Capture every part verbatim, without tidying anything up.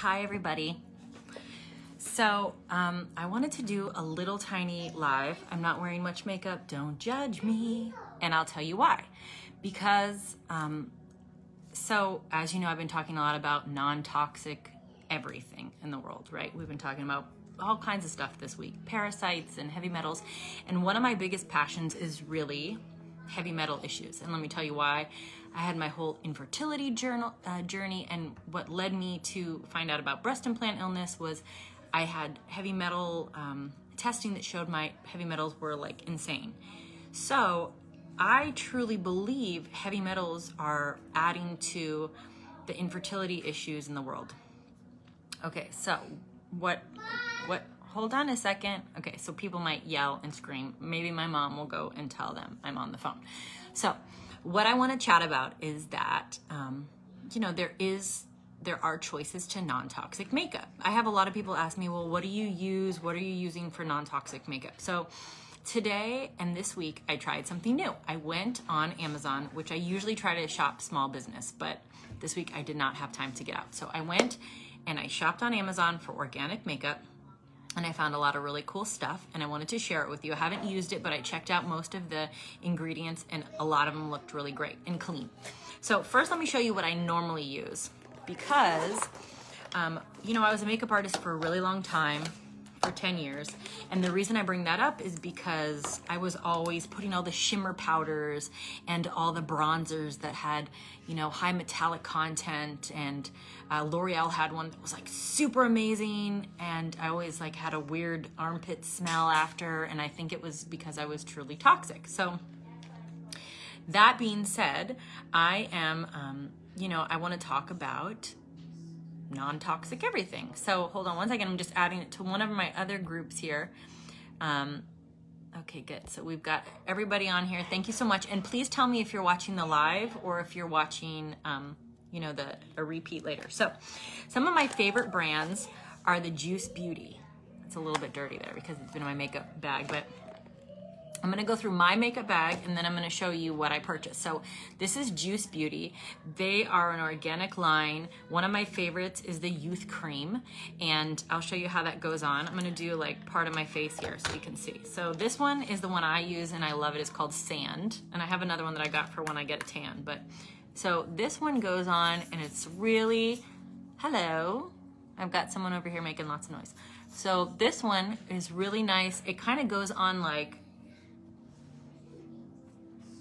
Hi everybody. So um, I wanted to do a little tiny live. I'm not wearing much makeup, don't judge me. And I'll tell you why. Because, um, so as you know, I've been talking a lot about non-toxic everything in the world, right? We've been talking about all kinds of stuff this week, parasites and heavy metals. And one of my biggest passions is really heavy metal issues. And let me tell you why. I had my whole infertility journal, uh, journey, and what led me to find out about breast implant illness was I had heavy metal um, testing that showed my heavy metals were like insane. So I truly believe heavy metals are adding to the infertility issues in the world. Okay, so what, what, hold on a second. Okay, so people might yell and scream. Maybe my mom will go and tell them I'm on the phone. So what I want to chat about is that, um, you know, there is, there are choices to non-toxic makeup. I have a lot of people ask me, well, what do you use? What are you using for non-toxic makeup? So today and this week, I tried something new. I went on Amazon, which I usually try to shop small business, but this week I did not have time to get out. So I went and I shopped on Amazon for organic makeup. And I found a lot of really cool stuff and I wanted to share it with you. I haven't used it, but I checked out most of the ingredients and a lot of them looked really great and clean. So first, let me show you what I normally use because, um, you know, I was a makeup artist for a really long time, for ten years. And the reason I bring that up is because I was always putting all the shimmer powders and all the bronzers that had, you know, high metallic content, and uh, L'Oreal had one that was like super amazing, and I always like had a weird armpit smell after, and I think it was because I was truly toxic. So that being said, I am, um, you know, I want to talk about non-toxic everything. So hold on one second, I'm just adding it to one of my other groups here. Um, okay, good. So we've got everybody on here. Thank you so much. And please tell me if you're watching the live or if you're watching, um, you know, the a repeat later. So some of my favorite brands are the Juice Beauty. It's a little bit dirty there because it's been in my makeup bag, but I'm gonna go through my makeup bag and then I'm gonna show you what I purchased. So this is Juice Beauty. They are an organic line. One of my favorites is the Youth Cream, and I'll show you how that goes on. I'm gonna do like part of my face here so you can see. So this one is the one I use and I love it. It's called Sand. And I have another one that I got for when I get a tan. But so this one goes on and it's really, hello. I've got someone over here making lots of noise. So this one is really nice. It kind of goes on like,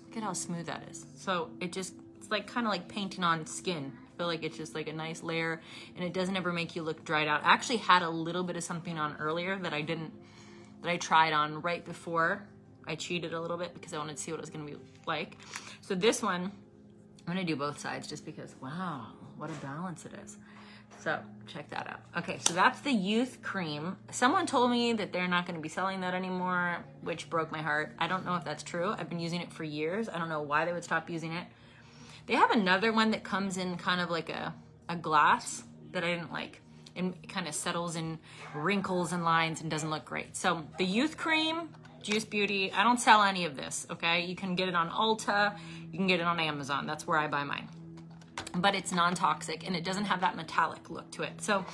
look at how smooth that is. So it just, it's like kind of like painting on skin. I feel like it's just like a nice layer and it doesn't ever make you look dried out. I actually had a little bit of something on earlier that I didn't, that I tried on right before. I cheated a little bit because I wanted to see what it was gonna be like. So this one, I'm gonna do both sides just because, wow, what a balance it is. So check that out. Okay, so that's the Youth Cream. Someone told me that they're not gonna be selling that anymore, which broke my heart. I don't know if that's true. I've been using it for years. I don't know why they would stop using it. They have another one that comes in kind of like a, a glass that I didn't like. And it kind of settles in wrinkles and lines and doesn't look great. So the Youth Cream, Juice Beauty, I don't sell any of this, okay? You can get it on Ulta, you can get it on Amazon. That's where I buy mine. But it's non-toxic and it doesn't have that metallic look to it. So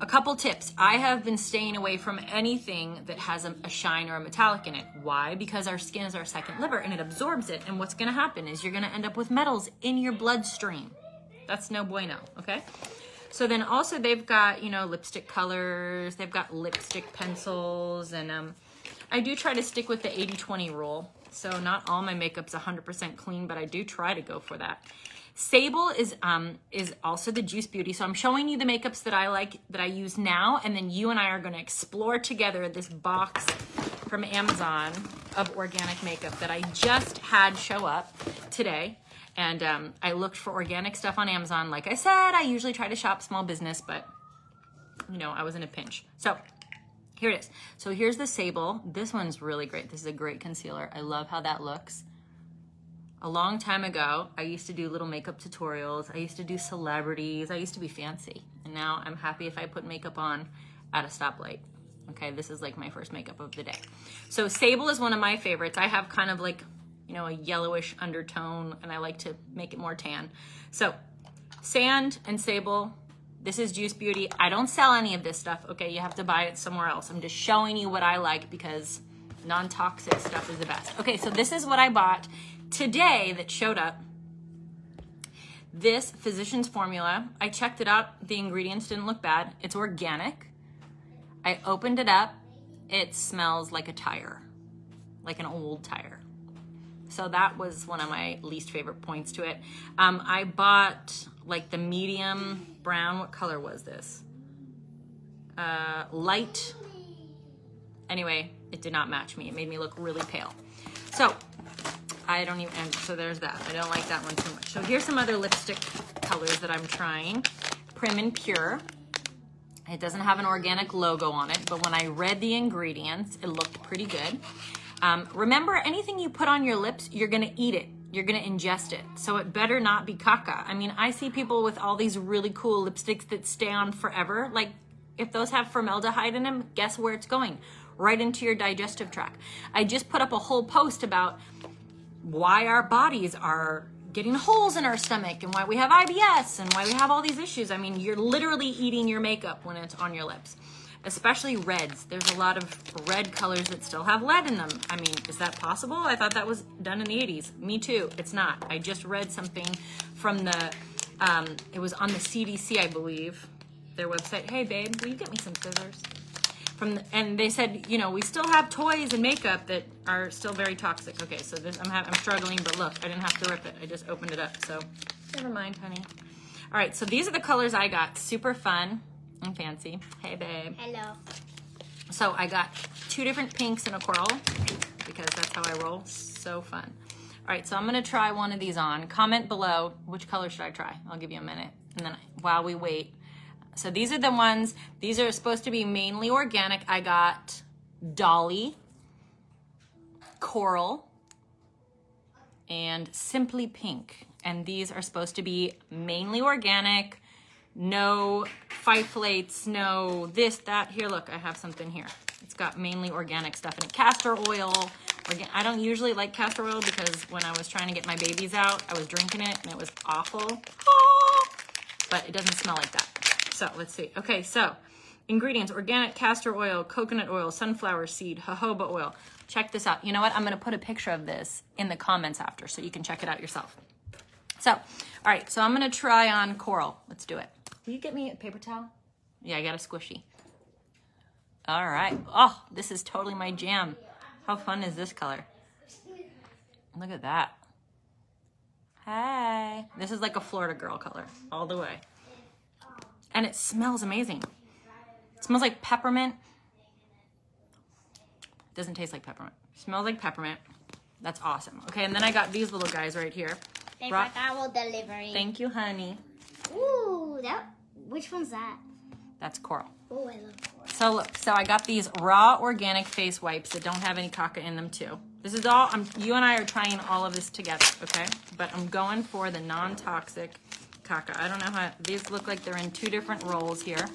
a couple tips. I have been staying away from anything that has a, a shine or a metallic in it. Why? Because our skin is our second liver and it absorbs it. And what's gonna happen is you're gonna end up with metals in your bloodstream. That's no bueno, okay? So then also they've got, you know, lipstick colors, they've got lipstick pencils, and um, I do try to stick with the eighty twenty rule. So not all my makeup's one hundred percent clean, but I do try to go for that. Sable is um is also the Juice Beauty. So I'm showing you the makeups that I like, that I use now, and then you and I are going to explore together this box from Amazon of organic makeup that I just had show up today. And um, I looked for organic stuff on Amazon. Like I said, I usually try to shop small business, but you know, I was in a pinch. So here it is. So here's the Sable. This one's really great. This is a great concealer. I love how that looks. A long time ago, I used to do little makeup tutorials. I used to do celebrities. I used to be fancy. And now I'm happy if I put makeup on at a stoplight. Okay, this is like my first makeup of the day. So Sable is one of my favorites. I have kind of like, you know, a yellowish undertone and I like to make it more tan. So Sand and Sable, This is Juice Beauty. I don't sell any of this stuff, okay? You have to buy it somewhere else. I'm just showing you what I like because non-toxic stuff is the best. Okay, so this is what I bought today that showed up. This Physicians Formula. I checked it out. The ingredients didn't look bad. It's organic. I opened it up. It smells like a tire, like an old tire. So that was one of my least favorite points to it. Um, I bought like the medium brown. What color was this? Uh, light. Anyway, it did not match me. It made me look really pale. So I don't even, and so there's that. I don't like that one too much. So here's some other lipstick colors that I'm trying. Prim and Pure. It doesn't have an organic logo on it, but when I read the ingredients, it looked pretty good. Um, remember, anything you put on your lips, you're gonna eat it. You're gonna ingest it. So it better not be caca. I mean, I see people with all these really cool lipsticks that stay on forever. Like, if those have formaldehyde in them, guess where it's going? Right into your digestive tract. I just put up a whole post about why our bodies are getting holes in our stomach and why we have I B S and why we have all these issues. I mean, you're literally eating your makeup when it's on your lips. Especially reds. There's a lot of red colors that still have lead in them. I mean, is that possible? I thought that was done in the eighties. Me too. It's not. I just read something from the, um, it was on the C D C, I believe, their website. Hey, babe, will you get me some scissors? From the, and they said, you know, we still have toys and makeup that are still very toxic. Okay, so this, I'm, ha I'm struggling, but look, I didn't have to rip it. I just opened it up, so never mind, honey. All right, so these are the colors I got. Super fun. I'm fancy. Hey, babe. Hello. So I got two different pinks and a coral because that's how I roll. So fun. All right, so I'm going to try one of these on. Comment below, which color should I try? I'll give you a minute. And then while we wait. So these are the ones. These are supposed to be mainly organic. I got Dolly, Coral, and Simply Pink. And these are supposed to be mainly organic. No phytolates, no this, that. Here, look, I have something here. It's got mainly organic stuff in it. Castor oil. Organ I don't usually like castor oil because when I was trying to get my babies out, I was drinking it and it was awful. Ah! But it doesn't smell like that. So let's see. Okay, so ingredients, organic castor oil, coconut oil, sunflower seed, jojoba oil. Check this out. You know what? I'm going to put a picture of this in the comments after so you can check it out yourself. So, all right, so I'm going to try on Coral. Let's do it. Will you get me a paper towel? Yeah, I got a squishy. All right. Oh, this is totally my jam. How fun is this color? Look at that. Hey. This is like a Florida girl color all the way. And it smells amazing. It smells like peppermint. It doesn't taste like peppermint. It smells like peppermint. That's awesome. Okay, and then I got these little guys right here. They brought our delivery. Thank you, honey. Ooh, that, which one's that? That's Coral. Oh, I love Coral. So look, so I got these raw organic face wipes that don't have any caca in them too. This is all, I'm, you and I are trying all of this together, okay? But I'm going for the non-toxic caca. I don't know how, these look like they're in two different rolls here.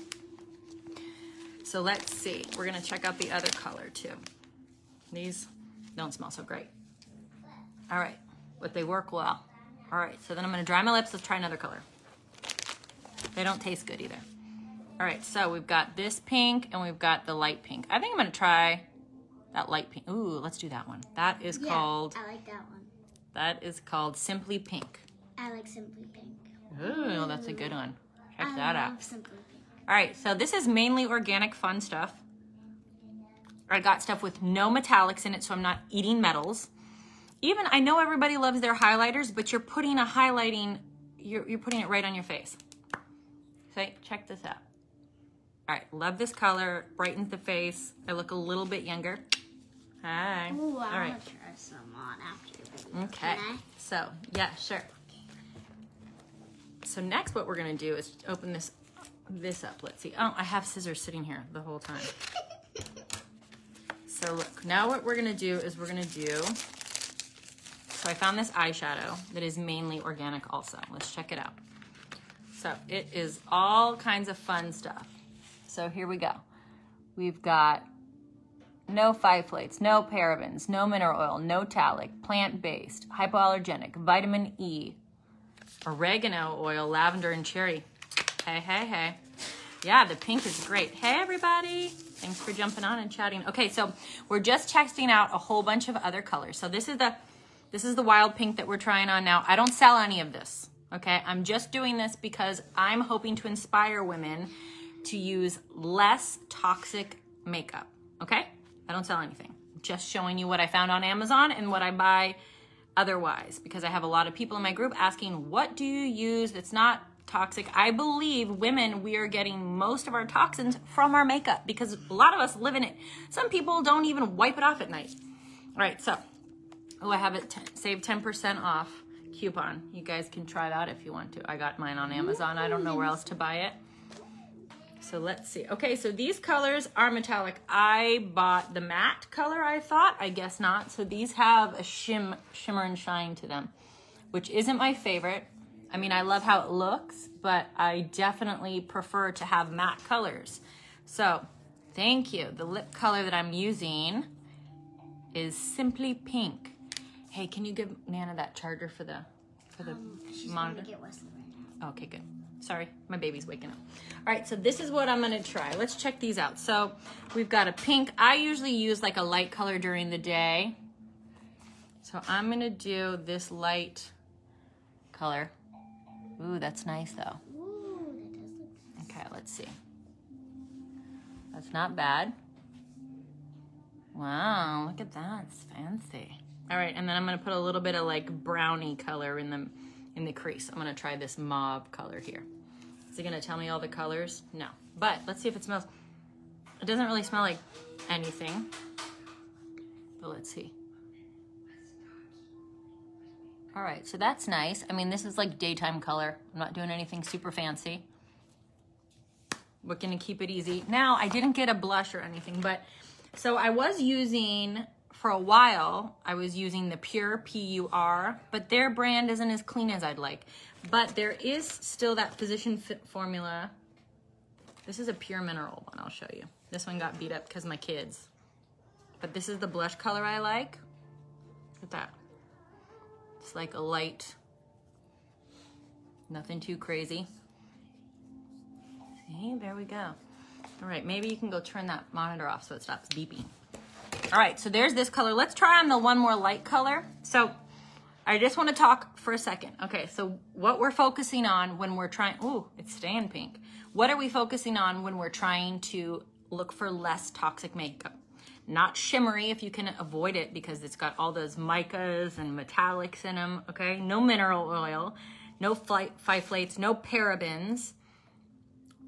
So let's see. We're gonna check out the other color too. These don't smell so great. All right, but they work well. All right, so then I'm gonna dry my lips. Let's try another color. They don't taste good either. All right, so we've got this pink and we've got the light pink. I think I'm gonna try that light pink. Ooh, let's do that one. That is yeah, called... I like that one. That is called Simply Pink. I like Simply Pink. Ooh, that's a good one. Check I that love out. Simply Pink. All right, so this is mainly organic fun stuff. I got stuff with no metallics in it, so I'm not eating metals. Even, I know everybody loves their highlighters, but you're putting a highlighting, you're, you're putting it right on your face. Check this out. All right, love this color. Brightens the face. I look a little bit younger. Hi. Ooh, I want to try some on after your video. Okay. Can I? So, yeah, sure. So next what we're going to do is open this this up. Let's see. Oh, I have scissors sitting here the whole time. So look, now what we're going to do is we're going to do, so I found this eyeshadow that is mainly organic also. Let's check it out. So it is all kinds of fun stuff. So here we go. We've got no phytolates, no parabens, no mineral oil, no talc, plant-based, hypoallergenic, vitamin E, oregano oil, lavender, and cherry. Hey, hey, hey. Yeah, the pink is great. Hey, everybody. Thanks for jumping on and chatting. Okay, so we're just testing out a whole bunch of other colors. So this is the this is the wild pink that we're trying on now. I don't sell any of this, okay? I'm just doing this because I'm hoping to inspire women to use less toxic makeup, okay? I don't sell anything. I'm just showing you what I found on Amazon and what I buy otherwise, because I have a lot of people in my group asking, what do you use that's not toxic? I believe women, we are getting most of our toxins from our makeup because a lot of us live in it. Some people don't even wipe it off at night. All right, so, oh, I have it saved ten percent off coupon. You guys can try it out if you want to. I got mine on Amazon. I don't know where else to buy it. So let's see. Okay, so these colors are metallic. I bought the matte color, I thought. I guess not. So these have a shim, shimmer and shine to them, which isn't my favorite. I mean, I love how it looks, but I definitely prefer to have matte colors. So thank you. The lip color that I'm using is Simply Pink. Hey, can you give Nana that charger for the for the um, she's monitor? Gonna get Wesley right now. Okay, good. Sorry, my baby's waking up. All right, so this is what I'm gonna try. Let's check these out. So we've got a pink. I usually use like a light color during the day. So I'm gonna do this light color. Ooh, that's nice though. Ooh, that does look nice. Okay, let's see. That's not bad. Wow, look at that, it's fancy. All right, and then I'm gonna put a little bit of like brownie color in the in the crease. I'm gonna try this mauve color here. Is it gonna tell me all the colors? No, but let's see if it smells. It doesn't really smell like anything, but let's see. All right, so that's nice. I mean, this is like daytime color. I'm not doing anything super fancy. We're gonna keep it easy. Now, I didn't get a blush or anything, but so I was using, for a while, I was using the Pure, P U R, but their brand isn't as clean as I'd like. But there is still that Physician Formula. This is a Pure Mineral one, I'll show you. This one got beat up because my kids. But this is the blush color I like. Look at that. It's like a light, nothing too crazy. See, there we go. All right, maybe you can go turn that monitor off so it stops beeping. All right, so there's this color. Let's try on the one more light color. So I just want to talk for a second. Okay, so what we're focusing on when we're trying, ooh, it's staying pink. What are we focusing on when we're trying to look for less toxic makeup? Not shimmery if you can avoid it because it's got all those micas and metallics in them, okay? No mineral oil, no phylates, no parabens.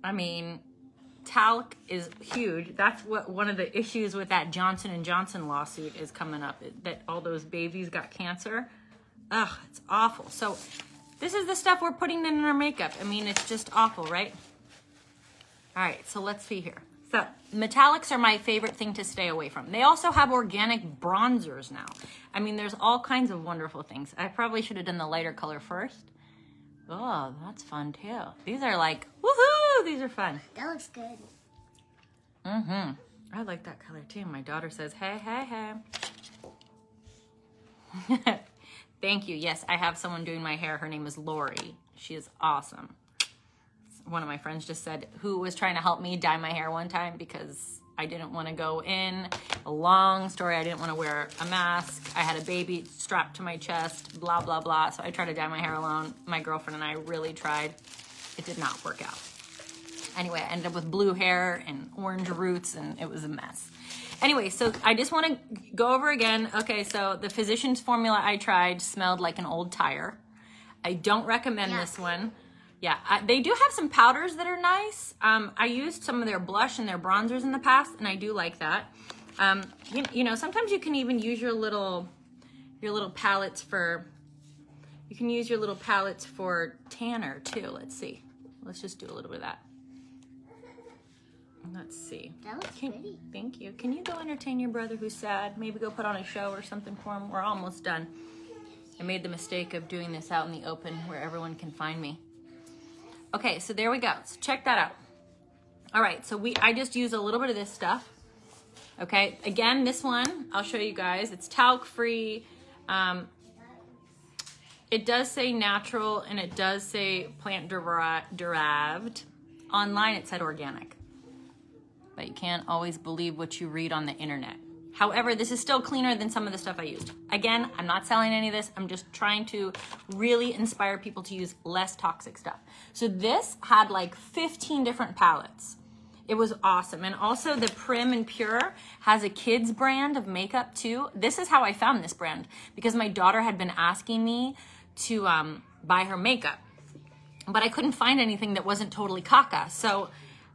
I mean, talc is huge. That's what one of the issues with that Johnson and Johnson lawsuit is coming up, that all those babies got cancer. Ugh, it's awful. So this is the stuff we're putting in our makeup. I mean, it's just awful, right? All right, so let's see here. So metallics are my favorite thing to stay away from. They also have organic bronzers now. I mean, there's all kinds of wonderful things. I probably should have done the lighter color first. Oh, that's fun too. These are like, woohoo, these are fun. That looks good. Mm-hmm. I like that color too. My daughter says, hey, hey, hey. Thank you. Yes, I have someone doing my hair. Her name is Lori. She is awesome. One of my friends just said, who was trying to help me dye my hair one time because I didn't want to go in. A long story. I didn't want to wear a mask. I had a baby strapped to my chest, blah, blah, blah. So I tried to dye my hair alone. My girlfriend and I really tried. It did not work out. Anyway, I ended up with blue hair and orange roots, and it was a mess. Anyway, so I just want to go over again. Okay, so the Physicians Formula I tried smelled like an old tire. I don't recommend yeah. this one. Yeah, I, they do have some powders that are nice. Um, I used some of their blush and their bronzers in the past, and I do like that. Um, you, you know, sometimes you can even use your little, your little palettes for, you can use your little palettes for tanner too. Let's see. Let's just do a little bit of that. Let's see. That looks can, pretty. Thank you. Can you go entertain your brother who's sad? Maybe go put on a show or something for him. We're almost done. I made the mistake of doing this out in the open where everyone can find me. Okay, so there we go. So check that out. All right, so we I just use a little bit of this stuff. Okay, again, this one, I'll show you guys. It's talc-free. Um, it does say natural, and it does say plant-derived. online it said organic. But you can't always believe what you read on the internet. However, this is still cleaner than some of the stuff I used. Again, I'm not selling any of this. I'm just trying to really inspire people to use less toxic stuff. So this had like fifteen different palettes. It was awesome. And also the Prim and Pure has a kids brand of makeup too. This is how I found this brand, because my daughter had been asking me to um, buy her makeup, but I couldn't find anything that wasn't totally caca. So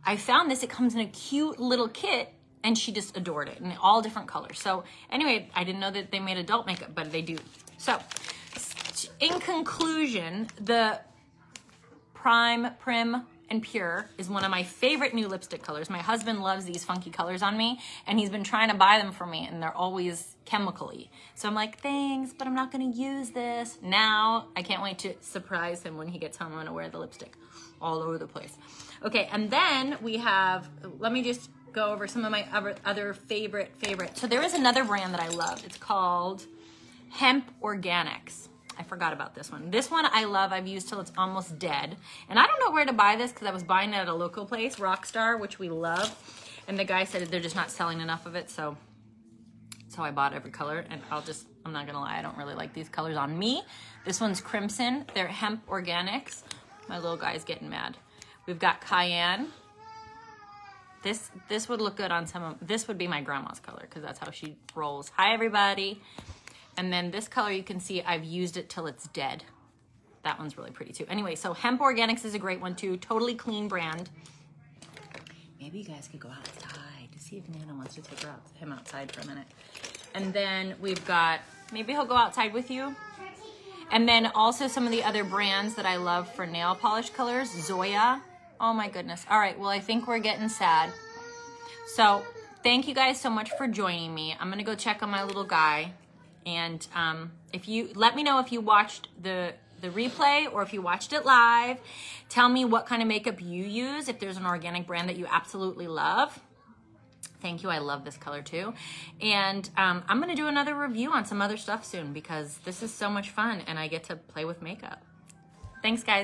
I found this. It comes in a cute little kit, and she just adored it, in all different colors. So anyway, I didn't know that they made adult makeup, but they do. So in conclusion, the Prime, Prim and Pure is one of my favorite new lipstick colors. My husband loves these funky colors on me, and he's been trying to buy them for me, and they're always chemically. So I'm like, thanks, but I'm not gonna use this. Now I can't wait to surprise him when he gets home. I'm gonna wear the lipstick all over the place. Okay, and then we have, let me just go over some of my other, other favorite, favorite. So there is another brand that I love. It's called Hemp Organics. I forgot about this one. This one I love. I've used till it's almost dead. And I don't know where to buy this because I was buying it at a local place, Rockstar, which we love. And the guy said they're just not selling enough of it. So that's how I bought every color. And I'll just, I'm not gonna lie, I don't really like these colors on me. This one's Crimson. They're Hemp Organics. My little guy's getting mad. We've got Cayenne. This, this would look good on some of, this would be my grandma's color because that's how she rolls. Hi, everybody. And then this color, you can see I've used it till it's dead. That one's really pretty too. Anyway, so Hemp Organics is a great one too. Totally clean brand. Maybe you guys could go outside to see if Nana wants to take her out, him outside for a minute. And then we've got, maybe he'll go outside with you. And then also some of the other brands that I love for nail polish colors, Zoya. Oh my goodness. All right. Well, I think we're getting sad. So thank you guys so much for joining me. I'm going to go check on my little guy. And um, if you let me know if you watched the, the replay or if you watched it live, tell me what kind of makeup you use. If there's an organic brand that you absolutely love. Thank you. I love this color too. And um, I'm going to do another review on some other stuff soon because this is so much fun and I get to play with makeup. Thanks, guys.